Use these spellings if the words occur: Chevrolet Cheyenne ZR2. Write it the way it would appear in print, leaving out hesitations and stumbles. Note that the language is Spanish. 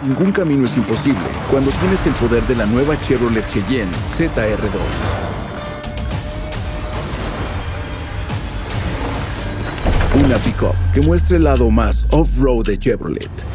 Ningún camino es imposible cuando tienes el poder de la nueva Chevrolet Cheyenne ZR2. Una pick-up que muestra el lado más off-road de Chevrolet.